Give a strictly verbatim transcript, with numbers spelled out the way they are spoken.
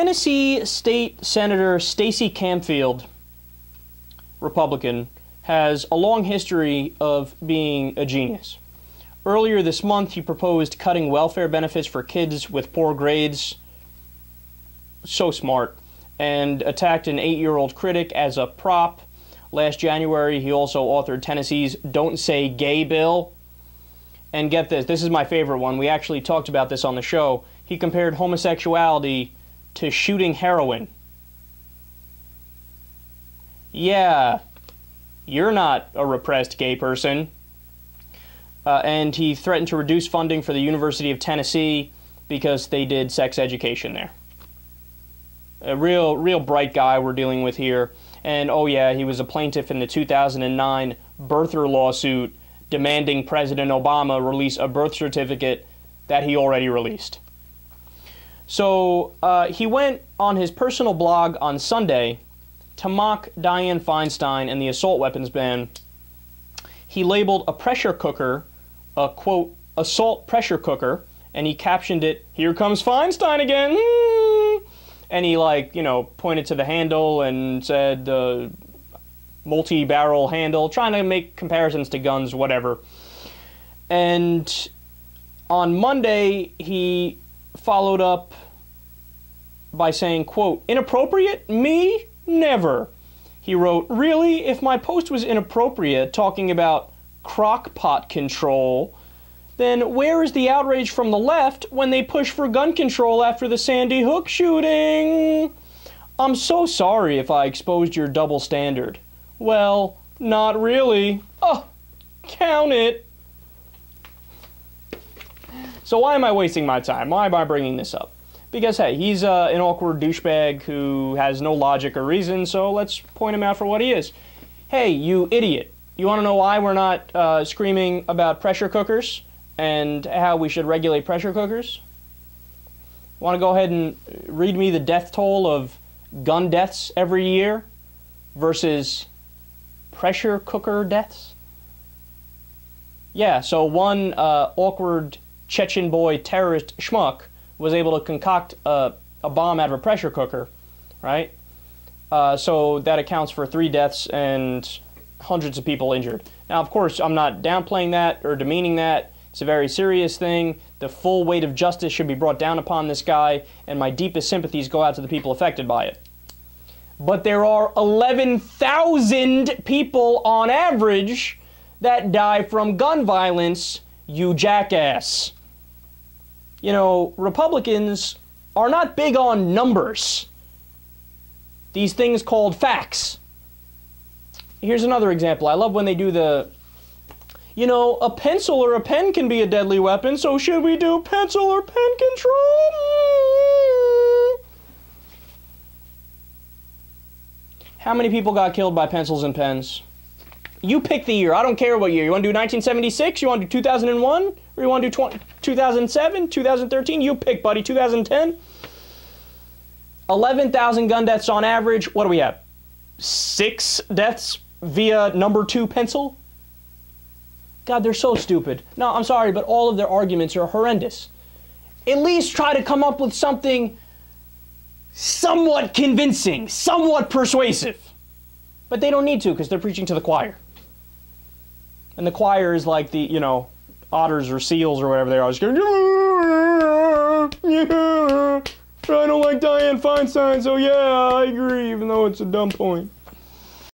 Tennessee State Senator Stacey Campfield, Republican, has a long history of being a genius. Earlier this month, he proposed cutting welfare benefits for kids with poor grades. So smart. And attacked an eight-year-old critic as a prop. Last January, he also authored Tennessee's Don't Say Gay Bill. And get this, this is my favorite one. We actually talked about this on the show. He compared homosexuality to shooting heroin. Yeah, you're not a repressed gay person. Uh, and he threatened to reduce funding for the University of Tennessee because they did sex education there. A real, real bright guy we're dealing with here. And oh yeah, he was a plaintiff in the two thousand nine birther lawsuit demanding President Obama release a birth certificate that he already released. So uh, he went on his personal blog on Sunday to mock Dianne Feinstein and the assault weapons ban. He labeled a pressure cooker a, quote, assault pressure cooker, and he captioned it, "Here comes Feinstein again." And he, like, you know, pointed to the handle and said uh, multi-barrel handle, trying to make comparisons to guns, whatever. And on Monday, he followed up by saying, quote, "Inappropriate? Me? Never." He wrote, "Really? If my post was inappropriate, talking about crockpot control, then where is the outrage from the left when they push for gun control after the Sandy Hook shooting? I'm so sorry if I exposed your double standard. Well, not really. Oh, count it." So why am I wasting my time? Why am I bringing this up? Because, hey, he's uh, an awkward douchebag who has no logic or reason, so let's point him out for what he is. Hey, you idiot. You want to know why we're not uh, screaming about pressure cookers? And how we should regulate pressure cookers? Want to go ahead and read me the death toll of gun deaths every year versus pressure cooker deaths? Yeah, so one uh, awkward Chechen boy terrorist schmuck was able to concoct a, a bomb out of a pressure cooker, right? Uh, so that accounts for three deaths and hundreds of people injured. Now, of course, I'm not downplaying that or demeaning that. It's a very serious thing. The full weight of justice should be brought down upon this guy, and my deepest sympathies go out to the people affected by it. But there are eleven thousand people on average that die from gun violence, you jackass. You know, Republicans are not big on numbers. These things called facts. Here's another example. I love when they do the, you know, a pencil or a pen can be a deadly weapon, so should we do pencil or pen control? How many people got killed by pencils and pens? You pick the year. I don't care what year. You want to do nineteen seventy-six? You want to do two thousand one? Or you want to do two thousand seven? two thousand thirteen? You pick, buddy. two thousand ten? eleven thousand gun deaths on average. What do we have? Six deaths via number two pencil? God, they're so stupid. No, I'm sorry, but all of their arguments are horrendous. At least try to come up with something somewhat convincing, somewhat persuasive. But they don't need to because they're preaching to the choir. And the choir is like the, you know, otters or seals or whatever they are. Just going, yeah, I don't like Dianne Feinstein, so yeah, I agree, even though it's a dumb point.